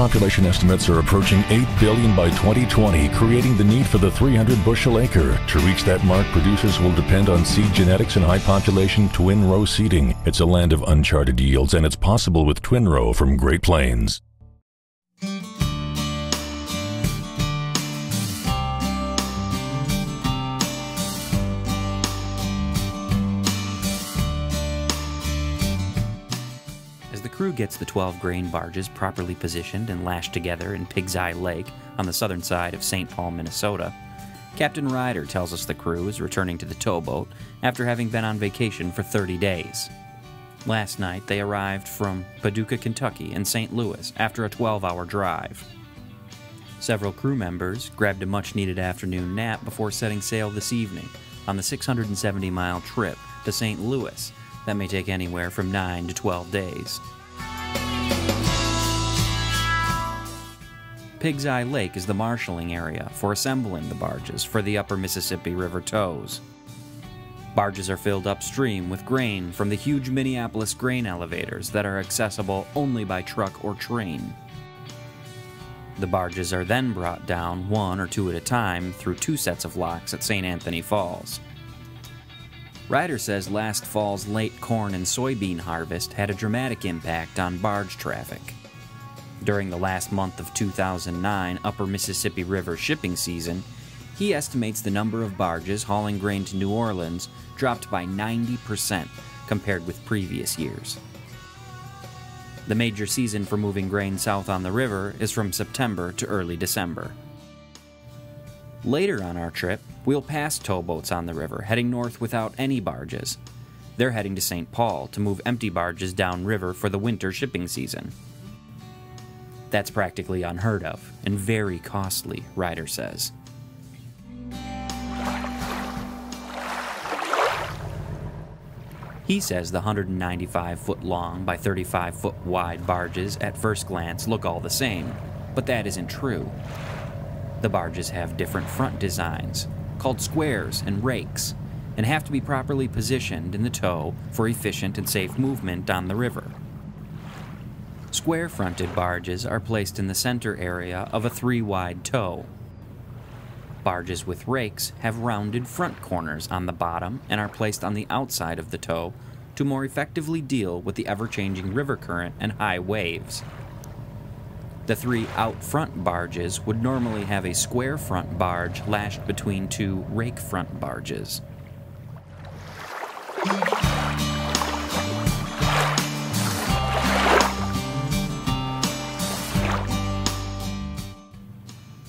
population estimates are approaching 8 billion by 2020, creating the need for the 300 bushel acre. To reach that mark, producers will depend on seed genetics and high population twin row seeding. It's a land of uncharted yields, and it's possible with twin row from Great Plains. The crew gets the 12-grain barges properly positioned and lashed together in Pig's Eye Lake on the southern side of St. Paul, Minnesota. Captain Ryder tells us the crew is returning to the towboat after having been on vacation for 30 days. Last night, they arrived from Paducah, Kentucky and St. Louis after a 12-hour drive. Several crew members grabbed a much-needed afternoon nap before setting sail this evening on the 670-mile trip to St. Louis that may take anywhere from 9 to 12 days. Pig's Eye Lake is the marshaling area for assembling the barges for the Upper Mississippi River tows. Barges are filled upstream with grain from the huge Minneapolis grain elevators that are accessible only by truck or train. The barges are then brought down one or two at a time through two sets of locks at St. Anthony Falls. Ryder says last fall's late corn and soybean harvest had a dramatic impact on barge traffic. During the last month of 2009 Upper Mississippi River shipping season, he estimates the number of barges hauling grain to New Orleans dropped by 90% compared with previous years. The major season for moving grain south on the river is from September to early December. Later on our trip, we'll pass towboats on the river heading north without any barges. They're heading to St. Paul to move empty barges downriver for the winter shipping season. That's practically unheard of and very costly, Ryder says. He says the 195-foot long by 35-foot wide barges at first glance look all the same, but that isn't true. The barges have different front designs, called squares and rakes, and have to be properly positioned in the tow for efficient and safe movement on the river. Square-fronted barges are placed in the center area of a three-wide tow. Barges with rakes have rounded front corners on the bottom and are placed on the outside of the tow to more effectively deal with the ever-changing river current and high waves. The three out-front barges would normally have a square-front barge lashed between two rake-front barges.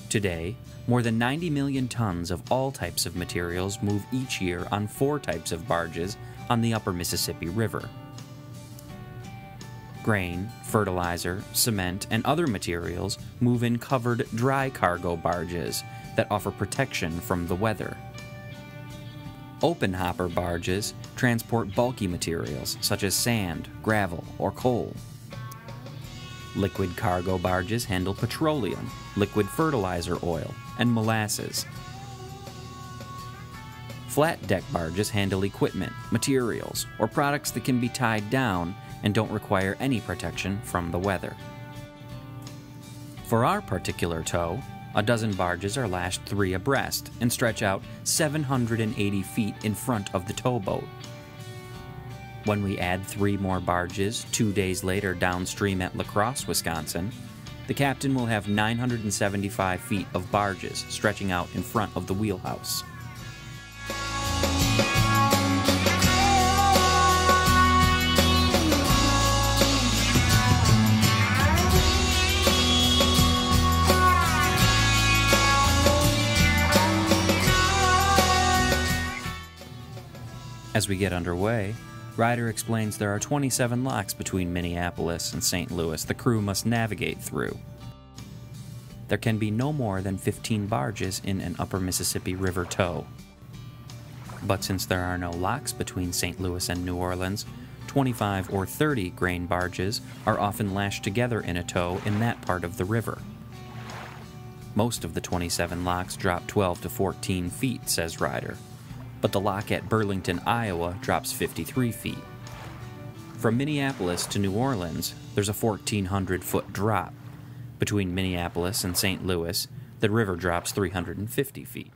Today, more than 90 million tons of all types of materials move each year on four types of barges on the Upper Mississippi River. Grain, fertilizer, cement, and other materials move in covered dry cargo barges that offer protection from the weather. Open hopper barges transport bulky materials such as sand, gravel, or coal. Liquid cargo barges handle petroleum, liquid fertilizer oil, and molasses. Flat deck barges handle equipment, materials, or products that can be tied down and don't require any protection from the weather. For our particular tow, a dozen barges are lashed three abreast and stretch out 780 feet in front of the towboat. When we add three more barges 2 days later downstream at La Crosse, Wisconsin, the captain will have 975 feet of barges stretching out in front of the wheelhouse. As we get underway, Ryder explains there are 27 locks between Minneapolis and St. Louis the crew must navigate through. There can be no more than 15 barges in an Upper Mississippi River tow. But since there are no locks between St. Louis and New Orleans, 25 or 30 grain barges are often lashed together in a tow in that part of the river. Most of the 27 locks drop 12 to 14 feet, says Ryder, but the lock at Burlington, Iowa drops 53 feet. From Minneapolis to New Orleans, there's a 1,400-foot drop, Between Minneapolis and St. Louis, the river drops 350 feet.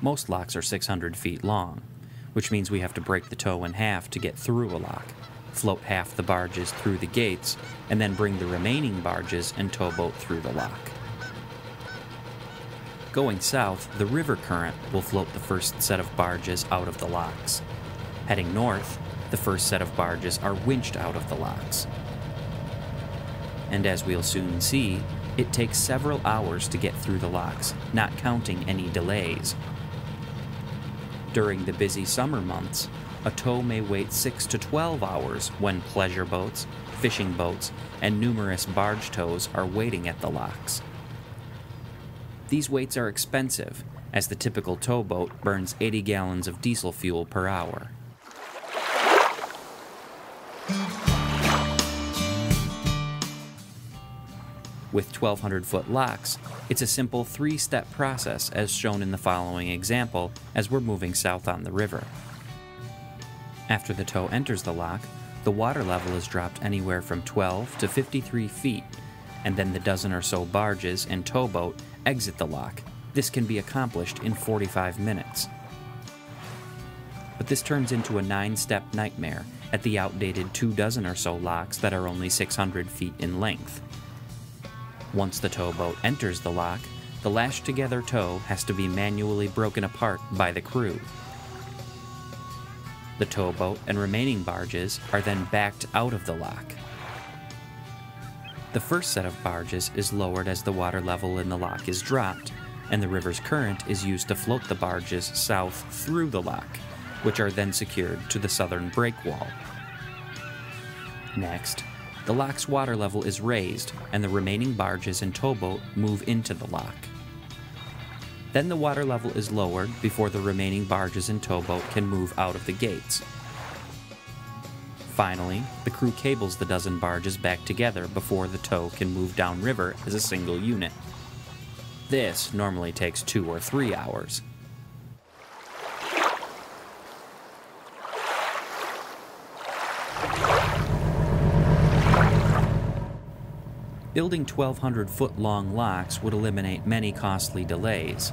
Most locks are 600 feet long, which means we have to break the tow in half to get through a lock, float half the barges through the gates, and then bring the remaining barges and towboat through the lock. Going south, the river current will float the first set of barges out of the locks. Heading north, the first set of barges are winched out of the locks. And as we'll soon see, it takes several hours to get through the locks, not counting any delays. During the busy summer months, a tow may wait 6 to 12 hours when pleasure boats, fishing boats, and numerous barge tows are waiting at the locks. These waits are expensive, as the typical towboat burns 80 gallons of diesel fuel per hour. With 1,200-foot locks, it's a simple three-step process as shown in the following example as we're moving south on the river. After the tow enters the lock, the water level is dropped anywhere from 12 to 53 feet, and then the dozen or so barges and towboat exit the lock. This can be accomplished in 45 minutes. But this turns into a 9-step nightmare at the outdated 2 dozen or so locks that are only 600 feet in length. Once the towboat enters the lock, the lashed-together tow has to be manually broken apart by the crew. The towboat and remaining barges are then backed out of the lock. The first set of barges is lowered as the water level in the lock is dropped, and the river's current is used to float the barges south through the lock, which are then secured to the southern break wall. Next, the lock's water level is raised, and the remaining barges and towboat move into the lock. Then the water level is lowered before the remaining barges and towboat can move out of the gates. Finally, the crew cables the dozen barges back together before the tow can move downriver as a single unit. This normally takes 2 or 3 hours. Building 1,200-foot-long locks would eliminate many costly delays.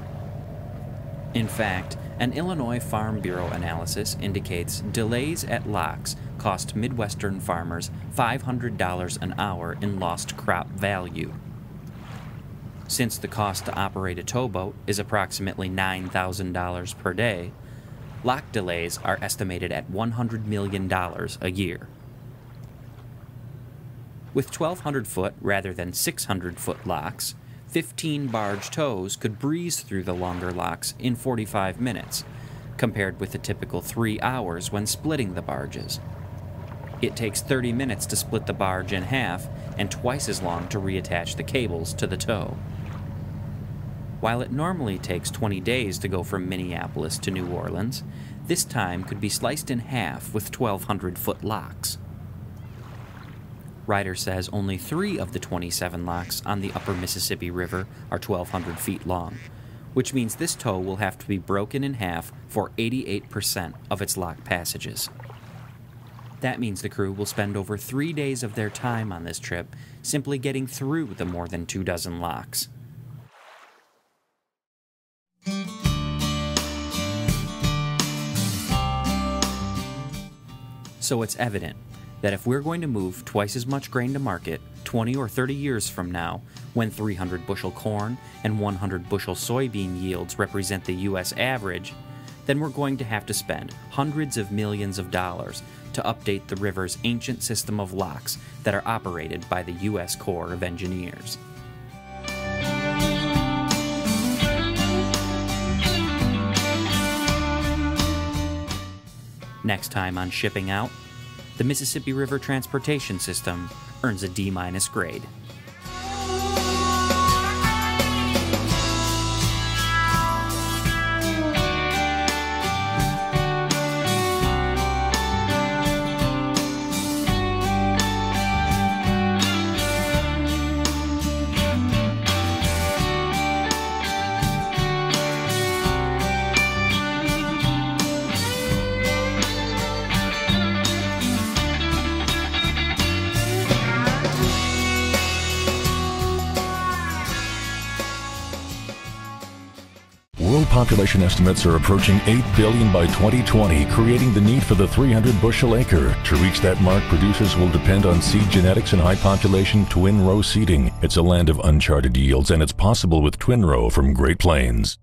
In fact, an Illinois Farm Bureau analysis indicates delays at locks cost Midwestern farmers $500 an hour in lost crop value. Since the cost to operate a towboat is approximately $9,000 per day, lock delays are estimated at $100 million a year. With 1,200-foot rather than 600-foot locks, 15 barge tows could breeze through the longer locks in 45 minutes, compared with the typical 3 hours when splitting the barges. It takes 30 minutes to split the barge in half and twice as long to reattach the cables to the tow. While it normally takes 20 days to go from Minneapolis to New Orleans, this time could be sliced in half with 1,200-foot locks. Ryder says only 3 of the 27 locks on the Upper Mississippi River are 1,200 feet long, which means this tow will have to be broken in half for 88% of its lock passages. That means the crew will spend over 3 days of their time on this trip simply getting through the more than 2 dozen locks. So it's evident that if we're going to move twice as much grain to market 20 or 30 years from now, when 300 bushel corn and 100 bushel soybean yields represent the U.S. average, then we're going to have to spend hundreds of millions of dollars to update the river's ancient system of locks that are operated by the U.S. Corps of Engineers. Next time on Shipping Out, the Mississippi River transportation system earns a D- grade. population estimates are approaching 8 billion by 2020, creating the need for the 300 bushel acre. To reach that mark, producers will depend on seed genetics and high population twin row seeding. It's a land of uncharted yields, and it's possible with twin row from Great Plains.